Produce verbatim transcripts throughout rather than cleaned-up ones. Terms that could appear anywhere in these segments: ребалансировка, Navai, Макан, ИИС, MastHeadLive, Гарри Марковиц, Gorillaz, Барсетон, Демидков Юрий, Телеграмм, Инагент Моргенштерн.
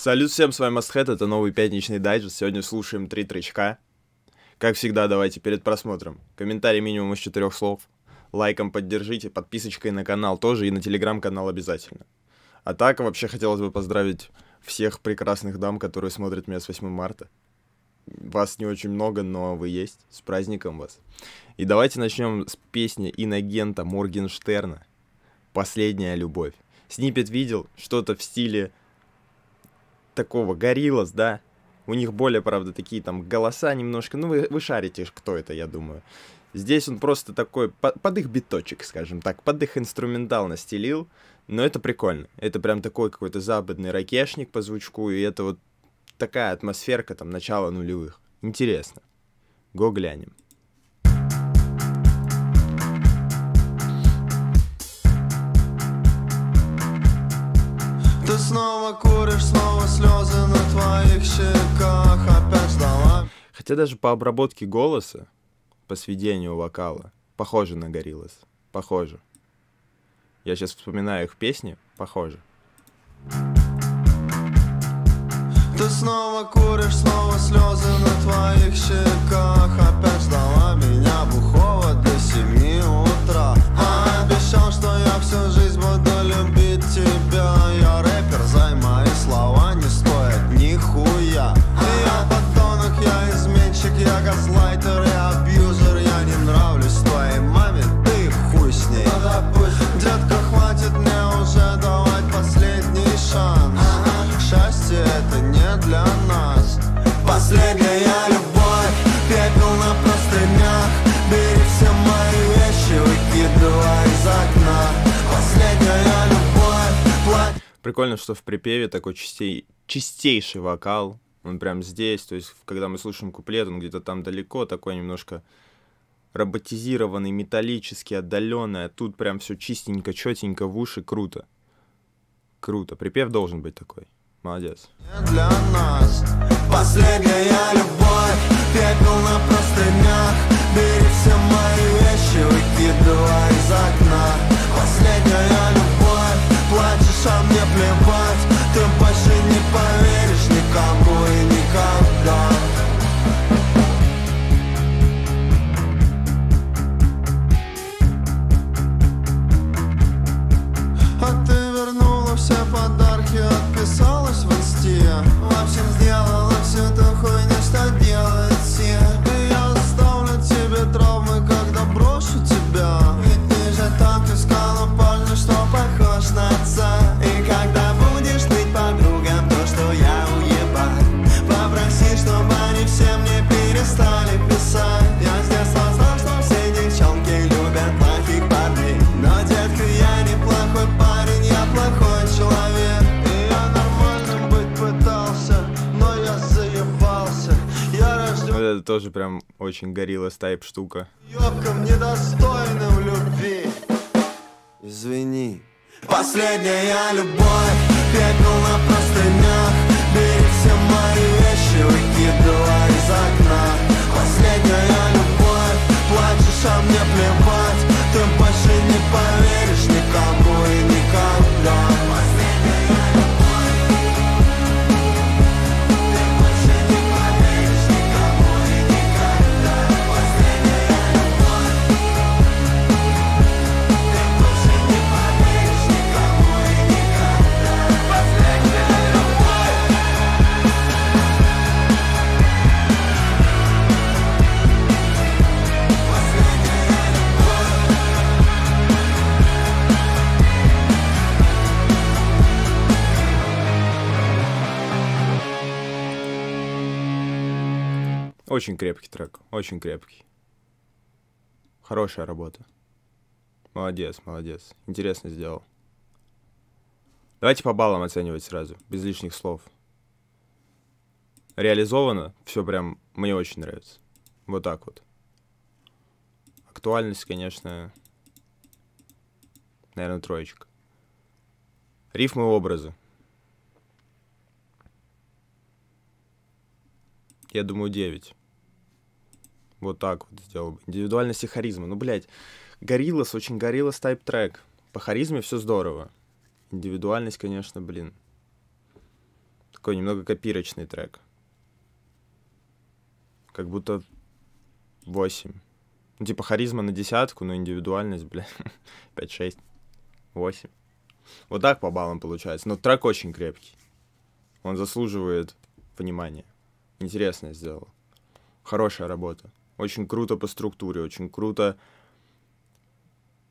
Салют всем, с вами MastHead, это новый пятничный дайджест. Сегодня слушаем три тречка. Как всегда, давайте перед просмотром комментарий минимум из четырех слов. Лайком поддержите, подписочкой на канал тоже и на телеграм-канал обязательно. А так, вообще хотелось бы поздравить всех прекрасных дам, которые смотрят меня с восьмым марта. Вас не очень много, но вы есть. С праздником вас. И давайте начнем с песни Инагента Моргенштерна «Последняя любовь». Сниппет видел что-то в стиле такого Гориллаз, да? У них более, правда, такие там голоса немножко. Ну, вы, вы шарите, кто это, я думаю. Здесь он просто такой под, под их биточек, скажем так, под их инструментал настелил. Но это прикольно. Это прям такой какой-то западный ракешник по звучку. И это вот такая атмосферка, там, начало нулевых. Интересно. Го глянем. Ты снова куришь, снова слезы на твоих щеках, опять сдала. Хотя даже по обработке голоса, по сведению вокала, похоже на Gorillaz. Похоже. Я сейчас вспоминаю их песни, похоже. Ты снова куришь, снова слезы на твоих щеках, опять ждала меня бухого до семи утра. А обещал, что я всю жизнь буду любить тебя. Я рэпер, зай, мои слова не стоят нихуя. Я подонок, я изменщик, я газлайтер и абьюзер. Я не нравлюсь твоей маме, ты хуй с ней. Детка, хватит мне уже давать последний шанс. Счастье это не для нас. Последняя любовь, пепел на простынях. Бери все мои вещи, выкидывай из окна. Последняя любовь, плать... Прикольно, что в припеве такой чистей... чистейший вокал. Он прям здесь, то есть, когда мы слушаем куплет, он где-то там далеко, такой немножко роботизированный, металлический, отдаленный. А тут прям все чистенько, четенько в уши, круто. Круто, припев должен быть такой. Молодец. Для нас последняя любовь, пепел на простынях. Бери все мои вещи, выкидывай из окна. Последняя любовь, плачешь, а мне плевать. Ты больше не поверишь никому и никогда. А ты вернула все подарки, отписала. В общем, сделала всю ту хуйню, что делают все. И я оставлю тебе травмы, когда брошу тебя. Ведь ты же так искала парня, что похож на отца. И когда будешь ныть подругам то, что я уеба, попроси, чтобы они все мне перестали писать. Я с детства знал, что все девчонки любят плохих парней. Но, детка, я неплохой парень, я плохой человек. Это тоже прям очень Gorillaz-тайп штука. Ёбкам недостойным любви. Извини. Последняя любовь, пепел на простынях. Бери все мои вещи, выкидывай из окна. Последняя любовь, плачешь, а мне плевать. Ты больше не поверишь никому и никогда. Последняя любовь. Очень крепкий трек, очень крепкий. Хорошая работа. Молодец, молодец. Интересно сделал. Давайте по баллам оценивать сразу, без лишних слов. Реализовано, все прям, мне очень нравится. Вот так вот. Актуальность, конечно, наверное, троечка. Рифмы и образы. Я думаю, девять. Вот так вот сделал бы. Индивидуальность и харизма. Ну, блядь, Gorillaz, очень Gorillaz тайп трек. По харизме все здорово. Индивидуальность, конечно, блин. такой немного копирочный трек. Как будто восемь. Ну, типа харизма на десятку, но индивидуальность, бля, пять, шесть, восемь. Вот так по баллам получается. Но трек очень крепкий. Он заслуживает внимания. Интересно сделал. Хорошая работа. Очень круто по структуре, очень круто.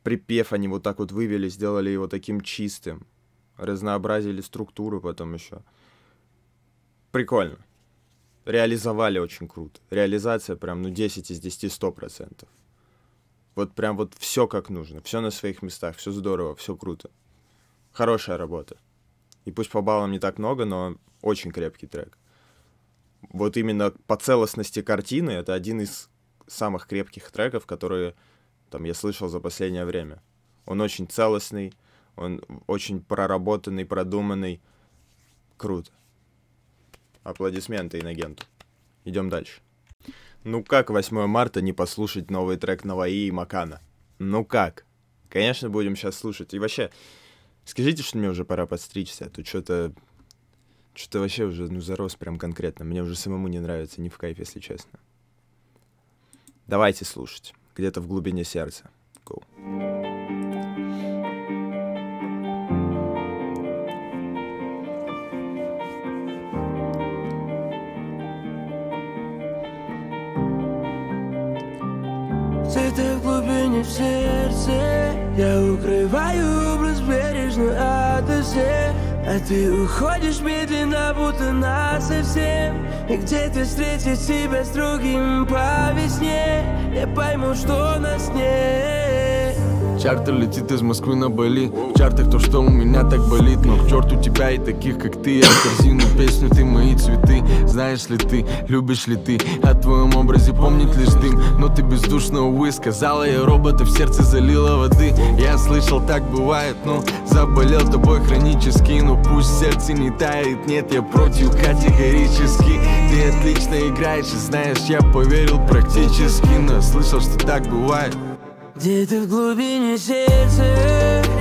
Припев они вот так вот вывели, сделали его таким чистым. Разнообразили структуру потом еще. Прикольно. Реализовали очень круто. Реализация прям, ну, десять из десяти, сто процентов. Вот прям вот все как нужно. Все на своих местах, все здорово, все круто. Хорошая работа. И пусть по баллам не так много, но очень крепкий трек. Вот именно по целостности картины это один из самых крепких треков, которые там я слышал за последнее время. Он очень целостный, он очень проработанный, продуманный. Круто. Аплодисменты Инагенту. Идем дальше. Ну как восьмое марта не послушать новый трек Navai и Макана? Ну как? Конечно, будем сейчас слушать. И вообще, скажите, что мне уже пора подстричься, а то что-то... Что-то вообще уже, ну, зарос прям конкретно. Мне уже самому не нравится, не в кайф, если честно. Давайте слушать. Где-то в глубине сердца. Go. Где-то в глубине сердца я укрываю образ бережно от всех. А ты уходишь медленно, будто насовсем. И где-то встретить тебя с другим по весне. Я пойму, что нас нет. Чартер летит из Москвы на Бали. В чартах то, что у меня так болит. Но к черту тебя и таких, как ты. Я в корзину песню, ты мои цветы. Знаешь ли ты, любишь ли ты? О твоем образе помнит лишь дым. Но ты бездушно, увы, сказала я робота. В сердце залила воды. Я слышал, так бывает, но заболел тобой хронически. Но пусть сердце не тает, нет, я против категорически. Ты отлично играешь и знаешь, я поверил практически. Но я слышал, что так бывает. Где-то в глубине сердца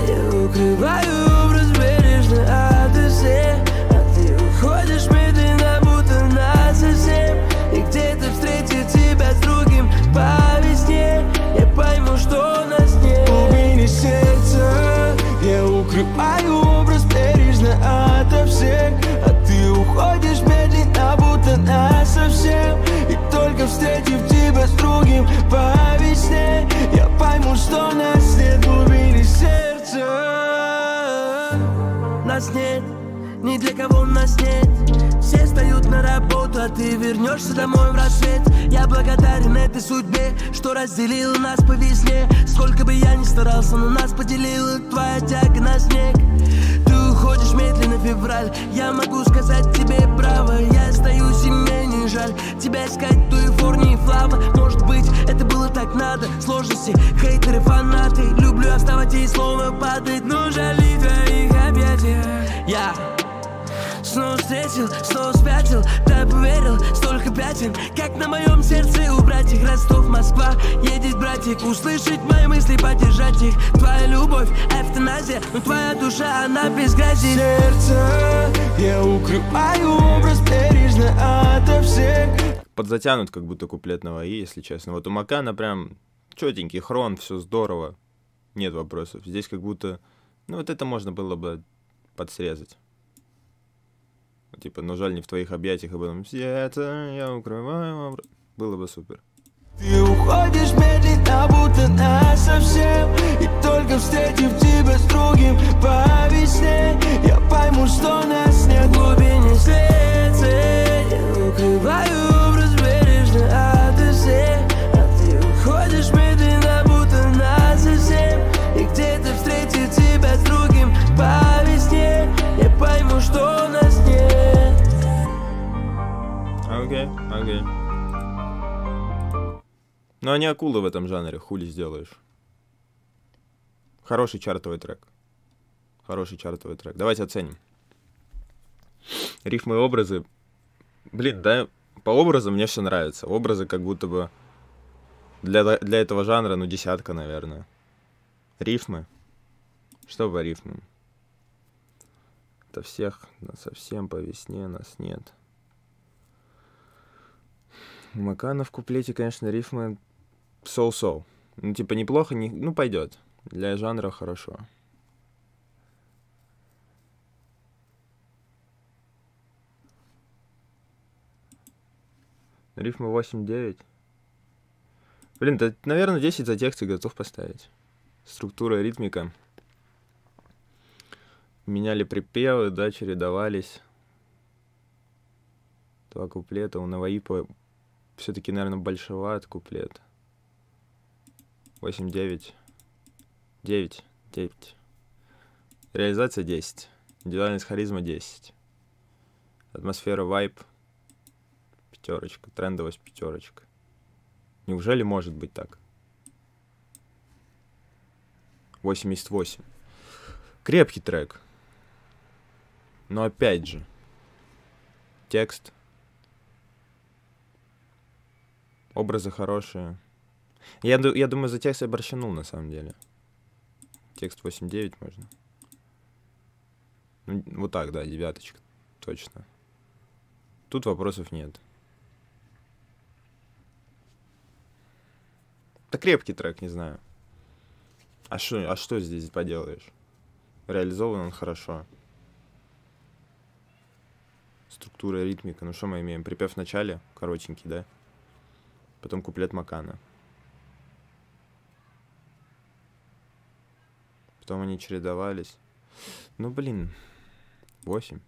я укрываю образ бережно от всех. А ты уходишь медленно, будто насовсем. И где-то встретить тебя с другим по весне. Я пойму, что нас нет. В глубине сердца я укрываю образ бережно от всех. А ты уходишь медленно, будто насовсем. И только встретив тебя с другим по весне. Пойму, что нас нет, глубины сердца. Нас нет, ни для кого нас нет. Все встают на работу, а ты вернешься домой в рассвет. Я благодарен этой судьбе, что разделила нас по весне. Сколько бы я ни старался, но нас поделила твоя тяга на снег. Ты уходишь медленно, февраль. Я могу сказать тебе право, я остаюсь и мне не жаль. Тебя искать туефорни и флава. Может быть, это было так надо. Сложности, хейтеры, фанаты. Люблю оставать и слово падать. Но жаль твоих объятий. Я снова встретил, снова спятил. Да поверил, столько пятен. Как на моем сердце у братьев Ростов, Москва. Едет братик, услышать мои мысли, поддержать их. Твоя любовь, эвтаназия. Но твоя душа, она безгранична. Сердце я укрываю образ бережно ото всех. Подзатянут как будто куплет Navai, если честно. Вот у Макана прям четенький хрон, все здорово. Нет вопросов. Здесь как будто... Ну вот это можно было бы подсрезать. Типа, но жаль не в твоих объятиях, а потом... Это я укрываю образ... Было бы супер. Ты уходишь медленно, будто насовсем. И только встретив тебя с другим по весне. Я пойму, что нас нет в глубине сердца. Я укрываю. Окей, okay, окей. Okay. Но они акулы в этом жанре, хули сделаешь. Хороший чартовый трек. Хороший чартовый трек. Давайте оценим. Рифмы и образы. Блин, да, по образам мне все нравится. Образы как будто бы для, для этого жанра, ну, десятка, наверное. Рифмы. Что по рифмам? это всех совсем по весне нас нет. У Макана в куплете, конечно, рифмы соу-соу. Ну, типа, неплохо, не... ну, пойдет. Для жанра хорошо. Рифма восемь девять. Блин, да, наверное, десять за тексты готов поставить. Структура, ритмика. Меняли припевы, да, чередовались. Два куплета. У Navai по... все-таки, наверное, большеват куплет. восемь девять. девять. девять. Реализация десять. Индивидуальность, харизма десять. Атмосфера, вайб. Пятерочка. Трендовость пятерочка. Неужели может быть так? восемьдесят восемь. Крепкий трек. Но опять же. Текст. Образы хорошие. Я, я думаю, за текст я борщанул, на самом деле. Текст восемь девять можно. Ну, вот так, да, девяточка. Точно. Тут вопросов нет. Это крепкий трек, не знаю. А что, а что здесь поделаешь? Реализован он хорошо. Структура, ритмика. Ну что мы имеем? Припев в начале, коротенький, да? Потом куплет Макана. Потом они чередовались. Ну, блин. восемь.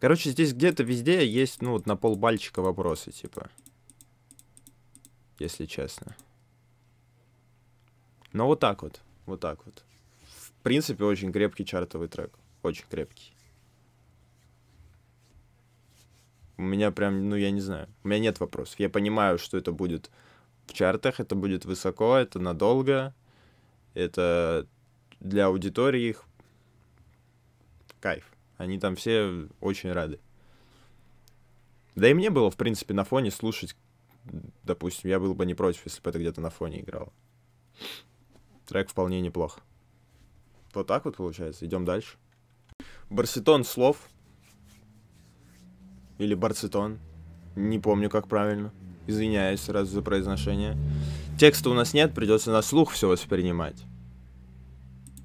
Короче, здесь где-то везде есть, ну, вот на полбальчика вопросы, типа. Если честно. Но вот так вот. Вот так вот. В принципе, очень крепкий чартовый трек. Очень крепкий. У меня прям, ну, я не знаю. У меня нет вопросов. Я понимаю, что это будет... в чартах, это будет высоко, это надолго, это для аудитории их кайф. Они там все очень рады. Да и мне было, в принципе, на фоне слушать, допустим, я был бы не против, если бы это где-то на фоне играл. Трек вполне неплох. Вот так вот получается, идем дальше. Барсетон слов. Или Барсетон. Не помню, как правильно. Извиняюсь сразу за произношение. Текста у нас нет, придется на слух все воспринимать.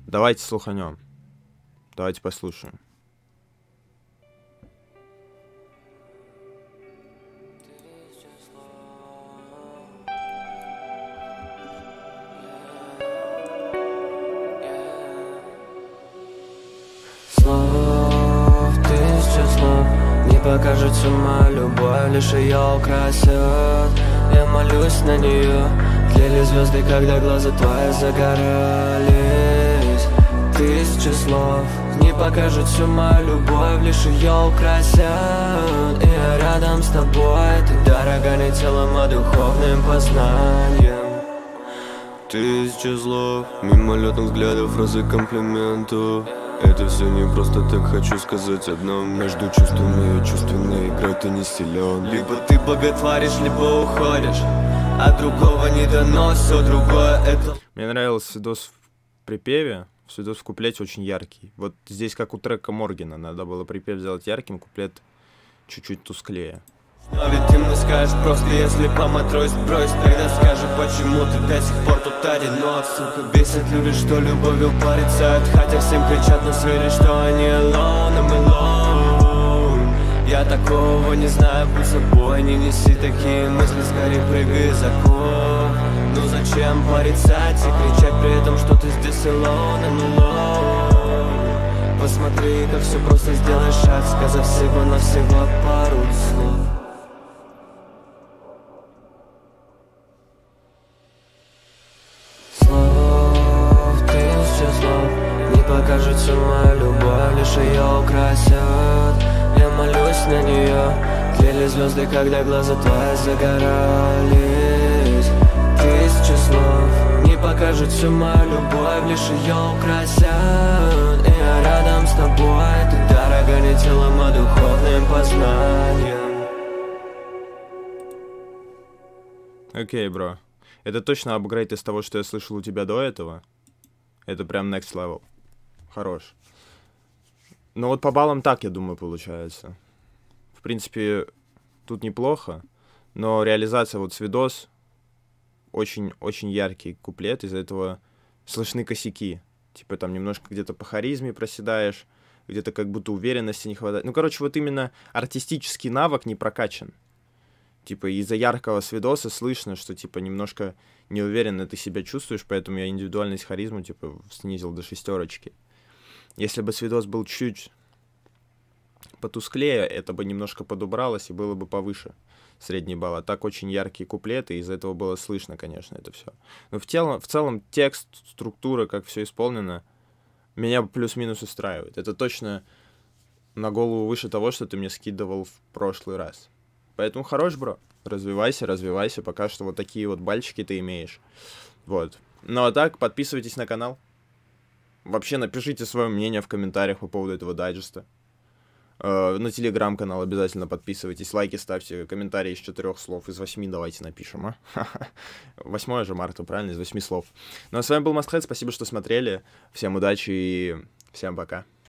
Давайте слуханем. Давайте послушаем. Слов, тысяча слов. Не покажется моя любовь, лишь ее украсят. Я молюсь на нее. Тлели звезды, когда глаза твои загорались. Тысячи слов не покажут всю мою любовь, лишь ее украсят. И я рядом с тобой. Ты дорога не телом, а духовным познанием. Тысячи слов, мимолетных взглядов, фразы комплиментов. Это все не просто так, хочу сказать одно. Между чувствами и чувственной игрой ты не силен. Либо ты боготворишь, либо уходишь. А другого не дано, все другое это... Мне нравился видос в припеве, видос в куплете очень яркий. Вот здесь как у трека Моргена, надо было припев сделать ярким, куплет чуть-чуть тусклее. Но ведь ты мне скажешь просто, если поматрось, брось. Тогда скажи, почему ты до сих пор тут один. Но, сука, бесит, любишь, что любовью порицают. Хотя всем кричат на свете, что они alone, I'm alone. Я такого не знаю, будь собой, не неси такие мысли. Скорее прыгай за кол. Ну зачем порицать и кричать при этом, что ты здесь alone, I'm alone. Посмотри, как все просто, сделай шаг, сказав всего-навсего пару слов. Кажется, моя любовь лишь ее украсят. Я молюсь на нее. Тлели звезды, когда глаза твои загорались. Тысячи слов не покажут всю мою любовь, лишь ее украсят. И я рядом с тобой. Ты дорога не телом, а духовным познанием. Окей, бро. Это точно апгрейд из того, что я слышал у тебя до этого. Это прям next level. хорош. Но вот по баллам так, я думаю, получается. В принципе, тут неплохо, но реализация вот с видос, очень-очень яркий куплет, из-за этого слышны косяки. Типа там немножко где-то по харизме проседаешь, где-то как будто уверенности не хватает. Ну, короче, вот именно артистический навык не прокачан. Типа из-за яркого свидоса слышно, что типа немножко неуверенно ты себя чувствуешь, поэтому я индивидуальность, харизму типа снизил до шестерочки. Если бы свидос был чуть потусклее, это бы немножко подубралось и было бы повыше средний балл. А так очень яркие куплеты, из-за этого было слышно, конечно, это все. Но в целом, в целом текст, структура, как все исполнено, меня плюс-минус устраивает. Это точно на голову выше того, что ты мне скидывал в прошлый раз. Поэтому хорош, бро. Развивайся, развивайся. Пока что вот такие вот бальчики ты имеешь. Вот. Ну а так, подписывайтесь на канал. Вообще напишите свое мнение в комментариях по поводу этого дайджеста. Э, на телеграм-канал обязательно подписывайтесь. Лайки ставьте, комментарии из четырех слов. Из восьми давайте напишем, а? восьмое же марта, правильно? Из восьми слов. Ну а с вами был MastHead. Спасибо, что смотрели. Всем удачи и всем пока.